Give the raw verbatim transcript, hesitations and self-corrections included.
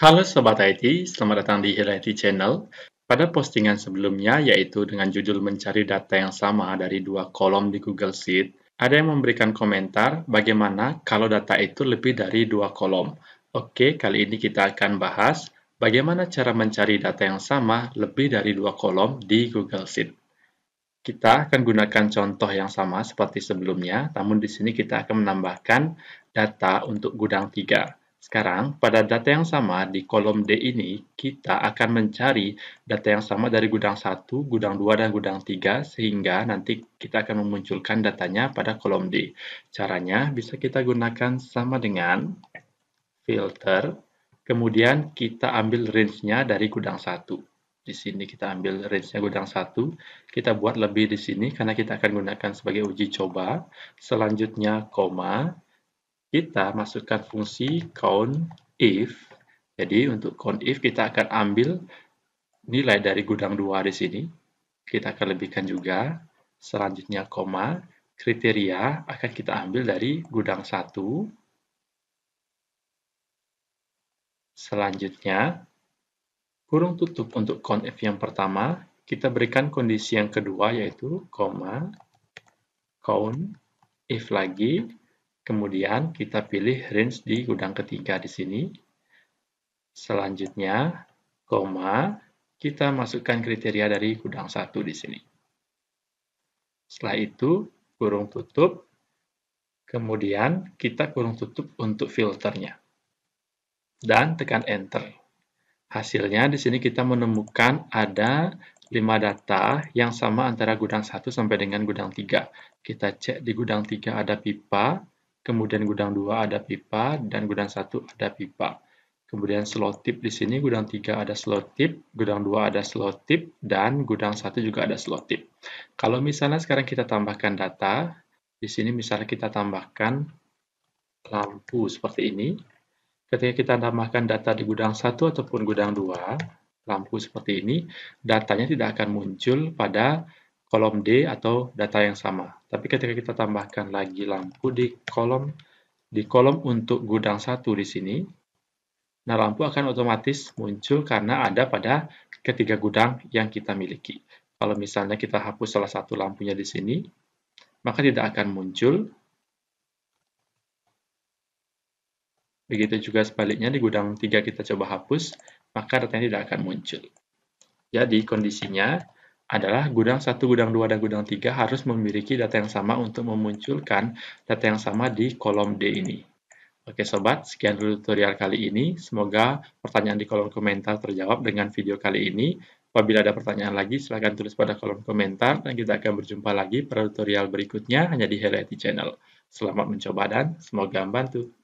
Halo Sobat I T, selamat datang di Hilah I T Channel. Pada postingan sebelumnya, yaitu dengan judul mencari data yang sama dari dua kolom di Google Sheets, ada yang memberikan komentar bagaimana kalau data itu lebih dari dua kolom. Oke, kali ini kita akan bahas bagaimana cara mencari data yang sama lebih dari dua kolom di Google Sheets. Kita akan gunakan contoh yang sama seperti sebelumnya, namun di sini kita akan menambahkan data untuk gudang tiga. Sekarang, pada data yang sama di kolom D ini, kita akan mencari data yang sama dari gudang satu, gudang dua, dan gudang tiga, sehingga nanti kita akan memunculkan datanya pada kolom D. Caranya bisa kita gunakan sama dengan filter, kemudian kita ambil range-nya dari gudang satu. Di sini kita ambil range-nya gudang satu, kita buat lebih di sini karena kita akan gunakan sebagai uji coba. Selanjutnya, koma. Kita masukkan fungsi count if. Jadi untuk count if kita akan ambil nilai dari gudang dua di sini. Kita akan lebihkan juga. Selanjutnya koma, kriteria akan kita ambil dari gudang satu. Selanjutnya, kurung tutup untuk count if yang pertama, kita berikan kondisi yang kedua yaitu koma, count if lagi. Kemudian kita pilih range di gudang ketiga di sini. Selanjutnya, koma, kita masukkan kriteria dari gudang satu di sini. Setelah itu, kurung tutup. Kemudian kita kurung tutup untuk filternya. Dan tekan enter. Hasilnya di sini kita menemukan ada lima data yang sama antara gudang satu sampai dengan gudang tiga. Kita cek di gudang tiga ada pipa. Kemudian gudang dua ada pipa, dan gudang satu ada pipa. Kemudian slot tip di sini, gudang tiga ada slot tip, gudang dua ada slot tip, dan gudang satu juga ada slot tip. Kalau misalnya sekarang kita tambahkan data, di sini misalnya kita tambahkan lampu seperti ini. Ketika kita tambahkan data di gudang satu ataupun gudang dua, lampu seperti ini, datanya tidak akan muncul pada kolom D atau data yang sama. Tapi ketika kita tambahkan lagi lampu di kolom di kolom untuk gudang satu di sini, nah lampu akan otomatis muncul karena ada pada ketiga gudang yang kita miliki. Kalau misalnya kita hapus salah satu lampunya di sini, maka tidak akan muncul. Begitu juga sebaliknya di gudang tiga kita coba hapus, maka datanya tidak akan muncul. Jadi kondisinya adalah gudang satu, gudang dua, dan gudang tiga harus memiliki data yang sama untuk memunculkan data yang sama di kolom D ini. Oke sobat, sekian dulu tutorial kali ini. Semoga pertanyaan di kolom komentar terjawab dengan video kali ini. Apabila ada pertanyaan lagi, silahkan tulis pada kolom komentar, dan kita akan berjumpa lagi pada tutorial berikutnya hanya di Hilah I T Channel. Selamat mencoba dan semoga membantu.